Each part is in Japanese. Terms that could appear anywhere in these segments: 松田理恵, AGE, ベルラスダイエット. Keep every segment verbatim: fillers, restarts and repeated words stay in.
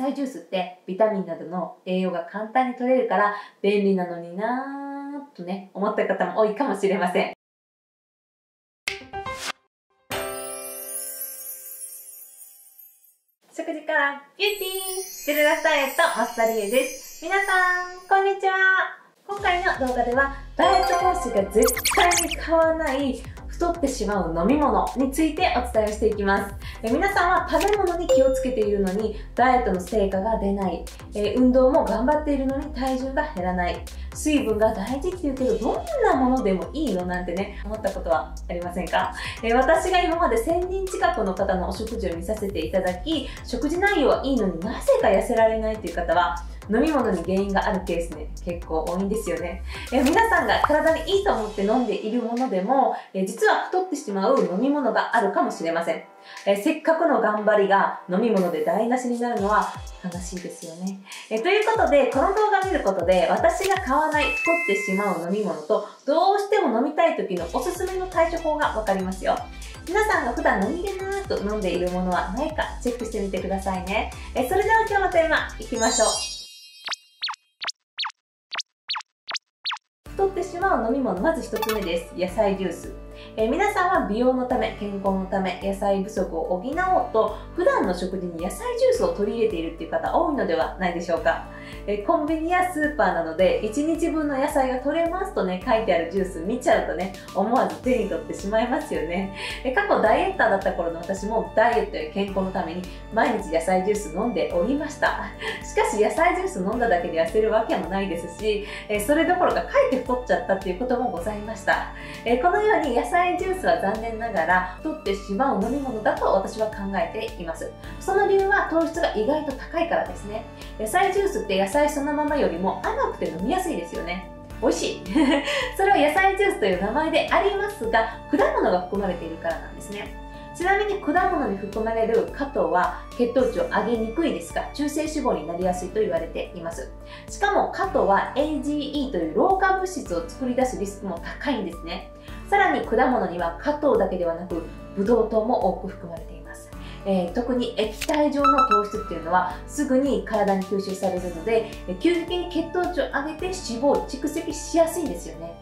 菜ジュースってビタミンなどの栄養が簡単に取れるから便利なのになぁとね、思った方も多いかもしれません。食事からビューティー、ジェルラスダイエット松田理恵です。皆さんこんにちは。今回の動画ではダイエット講師が絶対に買わない太ってしまう飲み物についてお伝えをしていきます。え皆さんは食べ物に気をつけているのにダイエットの成果が出ない、え運動も頑張っているのに体重が減らない、水分が大事って言うけどどんなものでもいいのなんてね、思ったことはありませんか？え私が今までせんにん近くの方のお食事を見させていただき、食事内容はいいのになぜか痩せられないという方は飲み物に原因があるケースね、結構多いんですよね。え皆さんが体にいいと思って飲んでいるものでも、え実は太ってしまう飲み物があるかもしれません。えせっかくの頑張りが飲み物で台無しになるのは悲しいですよね。えということで、この動画を見ることで私が買わない太ってしまう飲み物とどうしても飲みたい時のおすすめの対処法が分かりますよ。皆さんが普段何気なく飲んでいるものはないかチェックしてみてくださいね。えそれでは今日のテーマいきましょう。太ってしまう飲み物、まずひとつめです。野菜ジュース。えー、皆さんは美容のため、健康のため野菜不足を補おうと普段の食事に野菜ジュースを取り入れているっていう方多いのではないでしょうか。えー、コンビニやスーパーなどでいちにちぶんの野菜が取れますとね、書いてあるジュース見ちゃうとね、思わず手に取ってしまいますよね。えー、過去ダイエッターだった頃の私もダイエットや健康のために毎日野菜ジュース飲んでおりました。しかし野菜ジュース飲んだだけで痩せるわけもないですし、えー、それどころかかえって太っちゃったっていうこともございました。えー、このように野菜ジュースは残念ながら太ってしまう飲み物だと私は考えています。その理由は糖質が意外と高いからですね。野菜ジュースって野菜そのままよりも甘くて飲みやすいですよね。美味しいそれは野菜ジュースという名前でありますが、果物が含まれているからなんですね。ちなみに果物に含まれる果糖は血糖値を上げにくいですが、中性脂肪になりやすいと言われています。しかも果糖は エージーイー という老化物質を作り出すリスクも高いんですね。さらに果物には果糖だけではなくブドウ糖も多く含まれています。えー、特に液体状の糖質っていうのはすぐに体に吸収されるので、急激に血糖値を上げて脂肪を蓄積しやすいんですよね。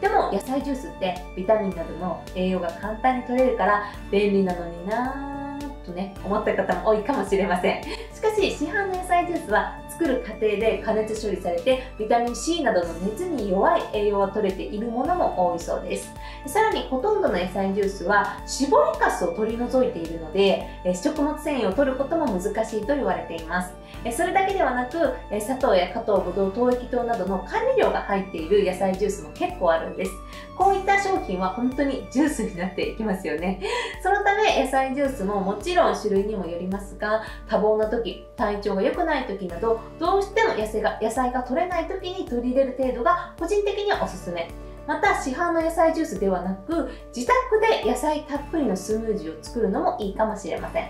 でも野菜ジュースってビタミンなどの栄養が簡単に取れるから便利なのになぁとね、思った方も多いかもしれません。しかし市販の野菜ジュースは作る過程で加熱処理されて、ビタミン シー などの熱に弱い栄養が取れているものも多いそうです。さらにほとんどの野菜ジュースは絞りかすを取り除いているので、食物繊維を取ることも難しいと言われています。それだけではなく、砂糖や果糖、ぶどう、糖液糖などの甘味料が入っている野菜ジュースも結構あるんです。こういった商品は本当にジュースになっていきますよね。そのため野菜ジュースももちろん種類にもよりますが、多忙な時、体調が良くない時などどうしても野菜が、野菜が取れない時に取り入れる程度が個人的にはおすすめ。また市販の野菜ジュースではなく、自宅で野菜たっぷりのスムージーを作るのもいいかもしれません。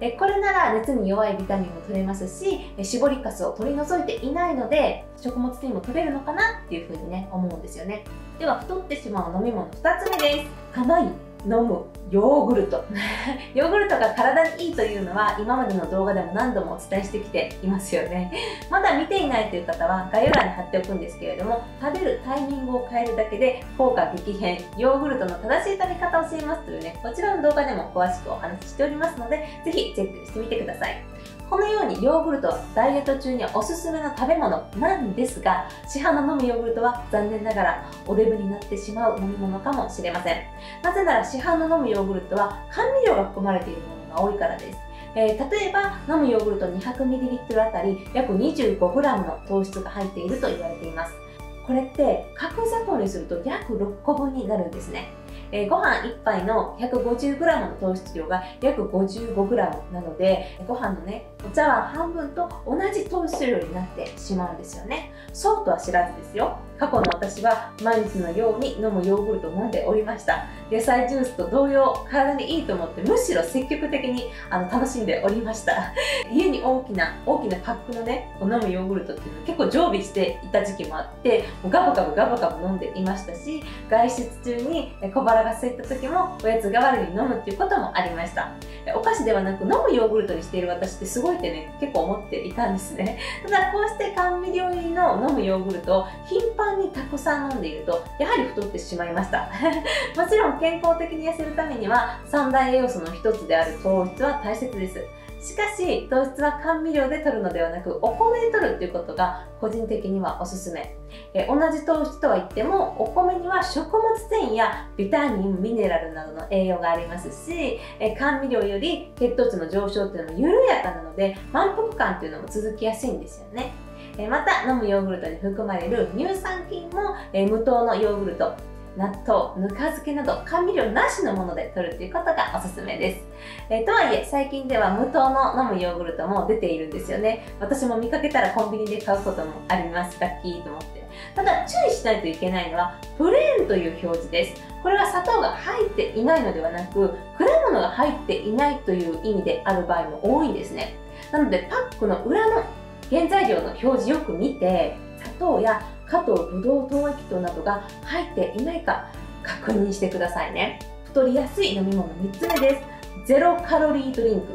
えこれなら熱に弱いビタミンも取れますし、絞りかすを取り除いていないので食物繊維も取れるのかなっていうふうにね、思うんですよね。では太ってしまう飲み物ふたつめです。甘い飲むヨーグルトヨーグルトが体にいいというのは今までの動画でも何度もお伝えしてきていますよね。まだ見ていないという方は概要欄に貼っておくんですけれども、食べるタイミングを変えるだけで効果激変、ヨーグルトの正しい食べ方を教えますというね、こちらの動画でも詳しくお話ししておりますので、ぜひチェックしてみてください。このようにヨーグルトはダイエット中にはおすすめの食べ物なんですが、市販の飲むヨーグルトは残念ながらおデブになってしまう飲み物かもしれません。なぜなら市販の飲むヨーグルトは甘味料が含まれているものが多いからです。えー、例えば飲むヨーグルト にひゃくミリリットル あたり約 にじゅうごグラム の糖質が入っていると言われています。これって角砂糖にすると約ろっこぶんになるんですね。えー、ご飯いっぱいの ひゃくごじゅうグラム の糖質量が約 ごじゅうごグラム なので、ご飯のね、お茶碗半分と同じ糖質量になってしまうんですよね。そうとは知らずですよ。過去の私は毎日のように飲むヨーグルトを飲んでおりました。野菜ジュースと同様、体にいいと思ってむしろ積極的にあの楽しんでおりました家に大きな大きなパックのね、飲むヨーグルトっていうの結構常備していた時期もあって、もうガブガブガブガブ飲んでいましたし、外出中に小腹が空いた時もおやつ代わりに飲むっていうこともありました。お菓子ではなく飲むヨーグルトにしている私ってすごい動いてね、結構思っていたんですね。ただこうして甘味料入りの飲むヨーグルトを頻繁にたくさん飲んでいると、やはり太ってしまいましたもちろん健康的に痩せるためには三大栄養素の一つである糖質は大切です。しかし糖質は甘味料で摂るのではなく、お米で摂るということが個人的にはおすすめ。え同じ糖質とは言っても、お米には食物繊維やビタミン、ミネラルなどの栄養がありますし、え甘味料より血糖値の上昇というのも緩やかなので、満腹感というのも続きやすいんですよね。えまた、飲むヨーグルトに含まれる乳酸菌もえ無糖のヨーグルト、納豆、ぬか漬けなど甘味料なしのもので摂るということがおすすめです。えー、とはいえ最近では無糖の飲むヨーグルトも出ているんですよね。私も見かけたらコンビニで買うこともあります。ラッキーと思って。ただ注意しないといけないのはプレーンという表示です。これは砂糖が入っていないのではなく、果物が入っていないという意味である場合も多いんですね。なのでパックの裏の原材料の表示よく見て、砂糖や果糖、ぶどう、糖液糖などが入っていないか確認してくださいね。太りやすい飲み物みっつめです。ゼロカロリードリンク。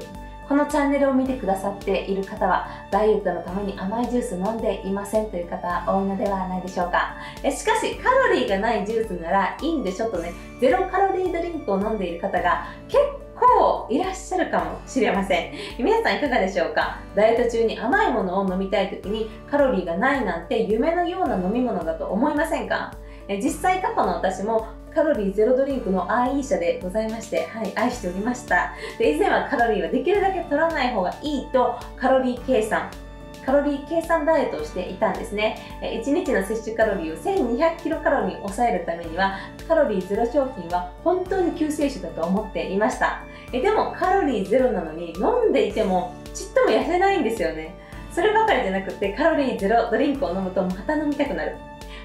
このチャンネルを見てくださっている方は、ダイエットのために甘いジュース飲んでいませんという方多いのではないでしょうか。えしかしカロリーがないジュースならいいんでしょとね、ゼロカロリードリンクを飲んでいる方が結構こういらっしゃるかもしれません。皆さんいかがでしょうか。ダイエット中に甘いものを飲みたい時にカロリーがないなんて夢のような飲み物だと思いませんか。え実際過去の私もカロリーゼロドリンクの愛車でございまして、はい、愛しておりました。で以前はカロリーはできるだけ取らない方がいいとカロリー計算カロリー計算ダイエットをしていたんですね。いちにちの摂取カロリーをせんにひゃくキロカロリーに抑えるためには、カロリーゼロ商品は本当に救世主だと思っていました。でもカロリーゼロなのに飲んでいてもちっとも痩せないんですよね。そればかりじゃなくて、カロリーゼロドリンクを飲むとまた飲みたくなる、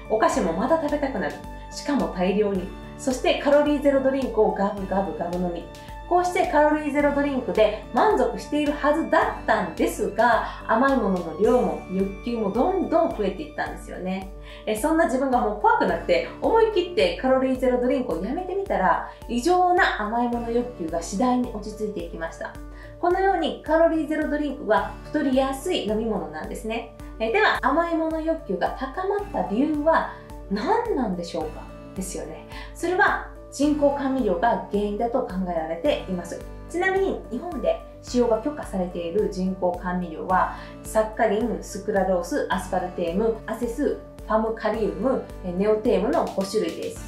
お菓子もまた食べたくなる、しかも大量に、そしてカロリーゼロドリンクをガブガブガブ飲み、こうしてカロリーゼロドリンクで満足しているはずだったんですが、甘いものの量も欲求もどんどん増えていったんですよね。えそんな自分がもう怖くなって、思い切ってカロリーゼロドリンクをやめてみたら、異常な甘いもの欲求が次第に落ち着いていきました。このようにカロリーゼロドリンクは太りやすい飲み物なんですね。えでは甘いもの欲求が高まった理由は何なんでしょうかですよね。それは人工甘味料が原因だと考えられています。ちなみに日本で使用が許可されている人工甘味料は、サッカリン、スクラロース、アスパルテーム、アセス、ファムカリウム、ネオテームのごしゅるいです。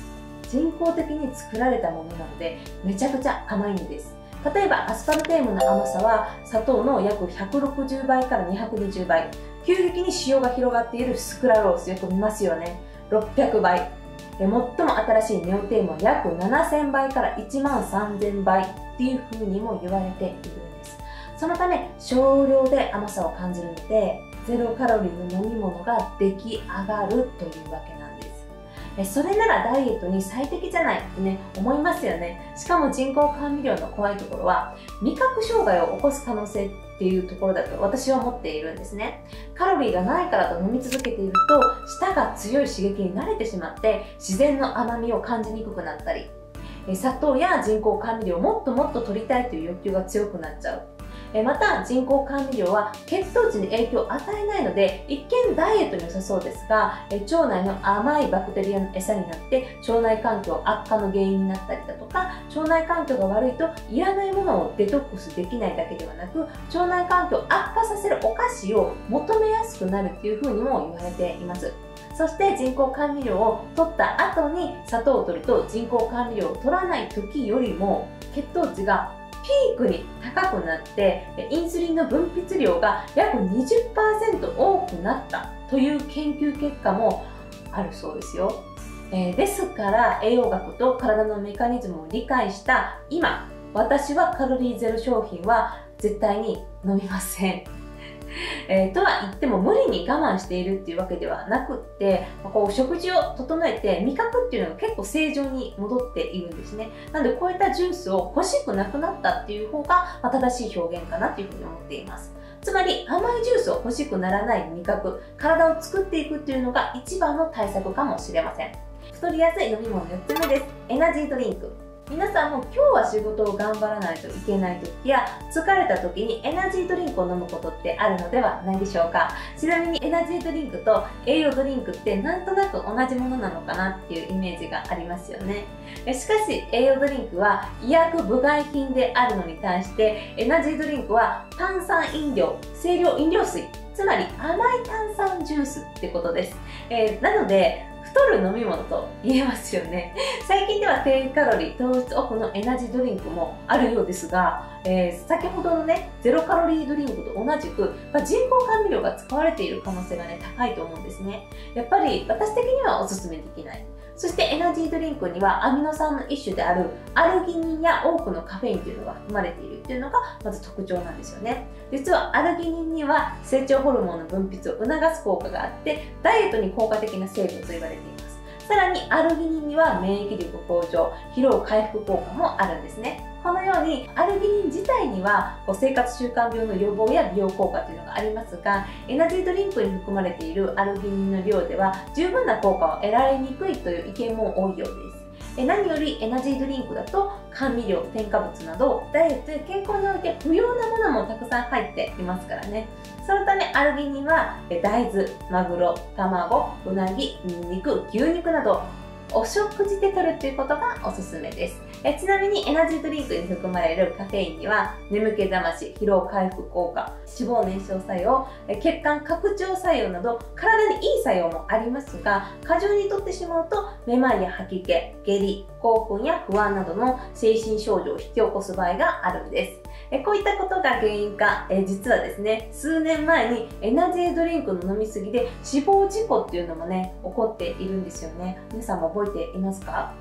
人工的に作られたものなのでめちゃくちゃ甘いんです。例えばアスパルテームの甘さは砂糖の約ひゃくろくじゅうばいからにひゃくにじゅうばい、急激に使用が広がっているスクラロース、よく見ますよね、ろっぴゃくばい、最も新しいネオテーマは約ななせんばいからいちまんさんぜんばいっていう風にも言われているんです。そのため少量で甘さを感じるので、ゼロカロリーの飲み物が出来上がるというわけなんです。それならダイエットに最適じゃないってね、思いますよね。しかも人工甘味料の怖いところは、味覚障害を起こす可能性っていうところだと私は思っているんですね。カロリーがないからと飲み続けていると、舌が強い刺激に慣れてしまって自然の甘みを感じにくくなったり、砂糖や人工甘味料をもっともっと摂りたいという欲求が強くなっちゃう。また人工甘味料は血糖値に影響を与えないので、一見ダイエットに良さそうですが、腸内の甘いバクテリアの餌になって腸内環境悪化の原因になったりだとか、腸内環境が悪いといらないものをデトックスできないだけではなく、腸内環境を悪化させるお菓子を求めやすくなるというふうにも言われています。そして人工甘味料を取った後に砂糖を取ると、人工甘味料を取らない時よりも血糖値がピークに高くなって、インスリンの分泌量が約 にじゅっパーセント 多くなったという研究結果もあるそうですよ。えー、ですから栄養学と体のメカニズムを理解した今、私はカロリーゼロ商品は絶対に飲みません。えー、とは言っても無理に我慢しているっていうわけではなくって、こう食事を整えて味覚っていうのが結構正常に戻っているんですね。なのでこういったジュースを欲しくなくなったっていう方が、まあ、正しい表現かなというふうに思っています。つまり甘いジュースを欲しくならない味覚、体を作っていくっていうのが一番の対策かもしれません。太りやすい飲み物よっつめです。エナジードリンク。皆さんも今日は仕事を頑張らないといけない時や疲れた時にエナジードリンクを飲むことってあるのではないでしょうか。ちなみにエナジードリンクと栄養ドリンクってなんとなく同じものなのかなっていうイメージがありますよね。しかし栄養ドリンクは医薬部外品であるのに対してエナジードリンクは炭酸飲料、清涼飲料水、つまり甘い炭酸ジュースってことです。えー、なので太る飲み物と言えますよね。最近では低カロリー糖質オフのエナジードリンクもあるようですが、えー、先ほどのねゼロカロリードリンクと同じく、まあ、人工甘味料が使われている可能性がね高いと思うんですね。やっぱり私的にはおすすめできない。そしてエナジードリンクにはアミノ酸の一種であるアルギニンや多くのカフェインというのが含まれているっていうのがまず特徴なんですよね。実はアルギニンには成長ホルモンの分泌を促す効果があってダイエットに効果的な成分と言われています。さらにアルギニンには免疫力向上、疲労回復効果もあるんですね。このようにアルギニン自体には生活習慣病の予防や美容効果というのがありますが、エナジードリンクに含まれているアルギニンの量では十分な効果を得られにくいという意見も多いようです。何よりエナジードリンクだと甘味料、添加物などダイエットや健康において不要なものもたくさん入っていますからね。そのためアルギニンは大豆、マグロ、卵、うなぎ、ニンニク、牛肉などお食事で摂るということがおすすめです。えちなみにエナジードリンクに含まれるカフェインには眠気覚まし、疲労回復効果、脂肪燃焼作用、血管拡張作用など体にいい作用もありますが、過剰に摂ってしまうとめまいや吐き気、下痢、興奮や不安などの精神症状を引き起こす場合があるんです。えこういったことが原因か、え実はですね数年前にエナジードリンクの飲み過ぎで死亡事故っていうのもね起こっているんですよね。皆さんも覚えていますか？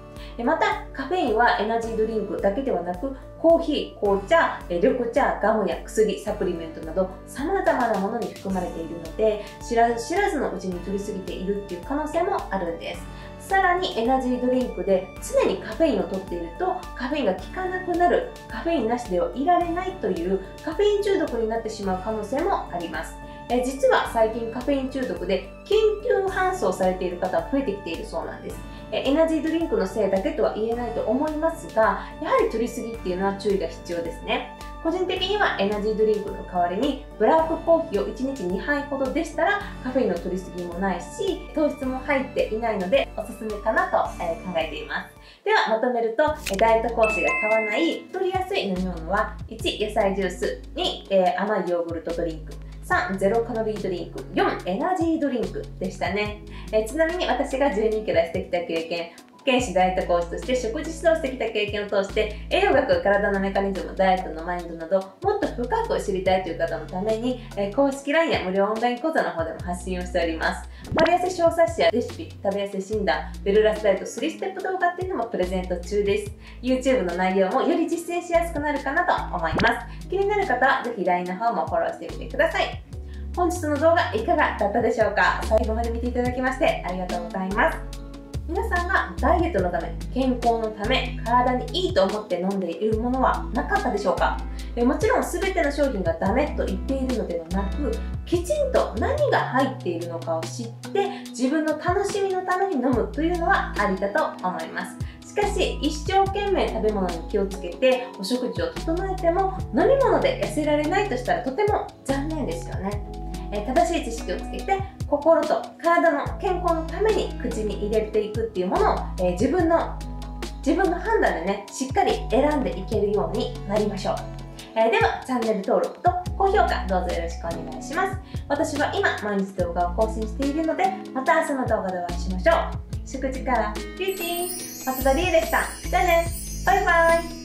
またカフェインはエナジードリンクだけではなくコーヒー、紅茶、緑茶、ガムや薬、サプリメントなどさまざまなものに含まれているので知らず知らずのうちに摂りすぎているっていう可能性もあるんです。さらにエナジードリンクで常にカフェインを摂っているとカフェインが効かなくなる、カフェインなしではいられないというカフェイン中毒になってしまう可能性もあります。え実は最近カフェイン中毒で緊急搬送されている方は増えてきているそうなんです。えエナジードリンクのせいだけとは言えないと思いますが、やはり摂りすぎっていうのは注意が必要ですね。個人的にはエナジードリンクの代わりにブラックコーヒーをいちにちにはいほどでしたらカフェインの摂りすぎもないし糖質も入っていないのでおすすめかなと考えています。ではまとめると、ダイエット講師が買わない摂りやすい飲み物はいち野菜ジュース、に甘いヨーグルトドリンク、さんゼロカロリードリンク、よんエナジードリンクでしたね。えちなみに私がじゅうにキロしてきた経験、保健師、ダイエット講師として食事指導してきた経験を通して栄養学、体のメカニズム、ダイエットのマインドなどもっと深く知りたいという方のために公式 ライン や無料オンライン講座の方でも発信をしております。割り痩せ小冊子やレシピ、食べ痩せ診断、ベルラスダイエットスリーステップ動画っていうのもプレゼント中です。 YouTube の内容もより実践しやすくなるかなと思います。気になる方は是非 ライン の方もフォローしてみてください。本日の動画いかがだったでしょうか。最後まで見ていただきましてありがとうございます。皆さんがダイエットのため、健康のため、体にいいと思って飲んでいるものはなかったでしょうか。もちろん全ての商品がダメと言っているのではなく、きちんと何が入っているのかを知って自分の楽しみのために飲むというのはありだと思います。しかし一生懸命食べ物に気をつけてお食事を整えても飲み物で痩せられないとしたらとても残念ですよね。正しい知識をつけて心と体の健康のために口に入れていくっていうものを、えー、自分の自分の判断でねしっかり選んでいけるようになりましょう。えー、ではチャンネル登録と高評価どうぞよろしくお願いします。私は今毎日動画を更新しているのでまた明日の動画でお会いしましょう。食事からビューティー、松田理恵でした。じゃあね、バイバイ。